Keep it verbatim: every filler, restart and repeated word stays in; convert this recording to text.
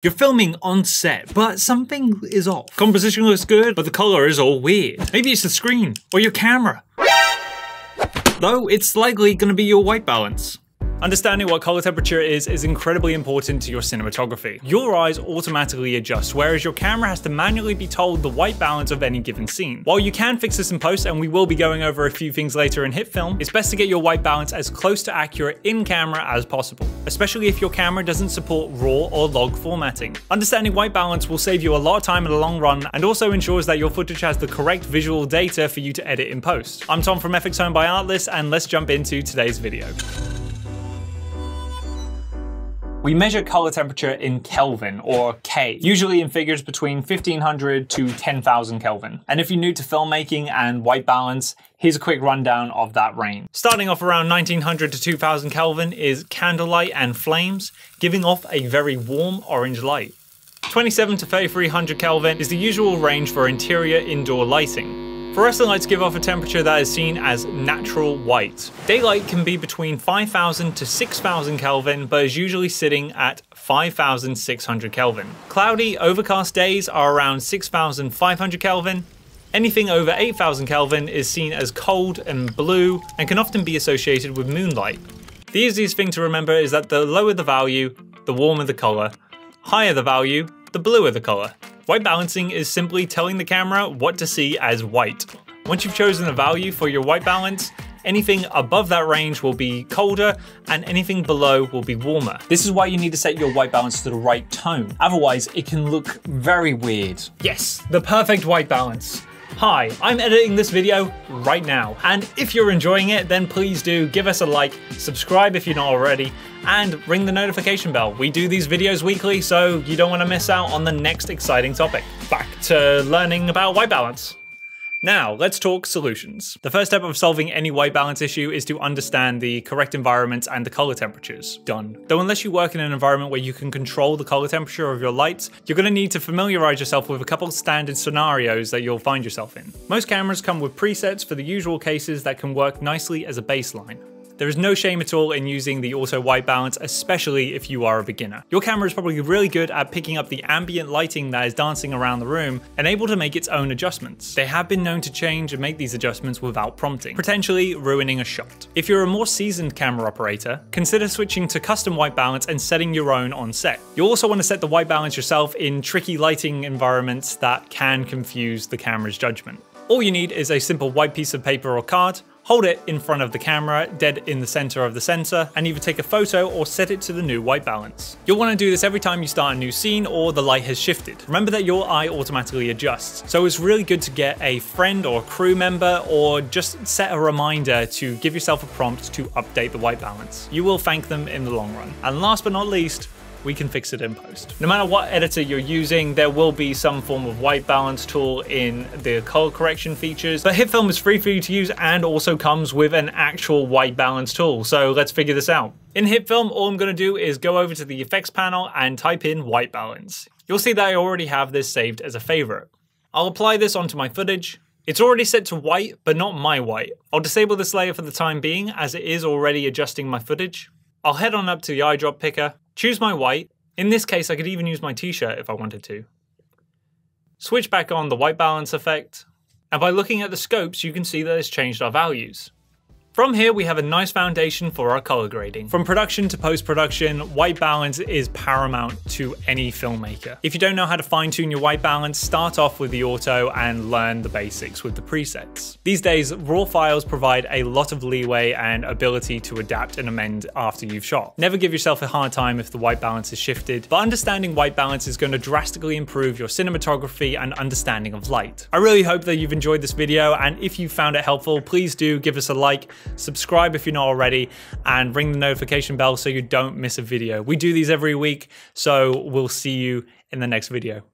You're filming on set, but something is off. Composition looks good, but the color is all weird. Maybe it's the screen or your camera. Though it's likely gonna be your white balance. Understanding what color temperature is is incredibly important to your cinematography. Your eyes automatically adjust, whereas your camera has to manually be told the white balance of any given scene. While you can fix this in post, and we will be going over a few things later in HitFilm, it's best to get your white balance as close to accurate in camera as possible, especially if your camera doesn't support RAW or log formatting. Understanding white balance will save you a lot of time in the long run and also ensures that your footage has the correct visual data for you to edit in post. I'm Tom from F X Home by Artlist, and let's jump into today's video. We measure color temperature in Kelvin, or K, usually in figures between fifteen hundred to ten thousand Kelvin. And if you're new to filmmaking and white balance, here's a quick rundown of that range. Starting off around nineteen hundred to two thousand Kelvin is candlelight and flames, giving off a very warm orange light. twenty-seven to thirty-three hundred Kelvin is the usual range for interior indoor lighting. Fluorescent lights give off a temperature that is seen as natural white. Daylight can be between five thousand to six thousand Kelvin, but is usually sitting at five thousand six hundred Kelvin. Cloudy, overcast days are around six thousand five hundred Kelvin. Anything over eight thousand Kelvin is seen as cold and blue, and can often be associated with moonlight. The easiest thing to remember is that the lower the value, the warmer the color. Higher the value, the bluer the color. White balancing is simply telling the camera what to see as white. Once you've chosen a value for your white balance, anything above that range will be colder and anything below will be warmer. This is why you need to set your white balance to the right tone. Otherwise, it can look very weird. Yes, the perfect white balance. Hi, I'm editing this video right now. And if you're enjoying it, then please do give us a like, subscribe if you're not already, and ring the notification bell. We do these videos weekly, so you don't want to miss out on the next exciting topic. Back to learning about white balance. Now, let's talk solutions. The first step of solving any white balance issue is to understand the correct environments and the color temperatures. Done. Though unless you work in an environment where you can control the color temperature of your lights, you're going to need to familiarize yourself with a couple of standard scenarios that you'll find yourself in. Most cameras come with presets for the usual cases that can work nicely as a baseline. There is no shame at all in using the auto white balance, especially if you are a beginner. Your camera is probably really good at picking up the ambient lighting that is dancing around the room and able to make its own adjustments. They have been known to change and make these adjustments without prompting, potentially ruining a shot. If you're a more seasoned camera operator, consider switching to custom white balance and setting your own on set. You'll also want to set the white balance yourself in tricky lighting environments that can confuse the camera's judgment. All you need is a simple white piece of paper or card. Hold it in front of the camera, dead in the center of the sensor, and either take a photo or set it to the new white balance. You'll want to do this every time you start a new scene or the light has shifted. Remember that your eye automatically adjusts, so it's really good to get a friend or crew member or just set a reminder to give yourself a prompt to update the white balance. You will thank them in the long run. And last but not least, we can fix it in post. No matter what editor you're using, there will be some form of white balance tool in the color correction features, but HitFilm is free for you to use and also comes with an actual white balance tool. So let's figure this out. In HitFilm, all I'm gonna do is go over to the effects panel and type in white balance. You'll see that I already have this saved as a favorite. I'll apply this onto my footage. It's already set to white, but not my white. I'll disable this layer for the time being as it is already adjusting my footage. I'll head on up to the eyedrop picker, choose my white. In this case, I could even use my t-shirt if I wanted to. Switch back on the white balance effect, and by looking at the scopes, you can see that it's changed our values. From here, we have a nice foundation for our color grading. From production to post-production, white balance is paramount to any filmmaker. If you don't know how to fine-tune your white balance, start off with the auto and learn the basics with the presets. These days, RAW files provide a lot of leeway and ability to adapt and amend after you've shot. Never give yourself a hard time if the white balance is shifted, but understanding white balance is going to drastically improve your cinematography and understanding of light. I really hope that you've enjoyed this video, and if you found it helpful, please do give us a like, subscribe if you're not already, and ring the notification bell so you don't miss a video. We do these every week, so we'll see you in the next video.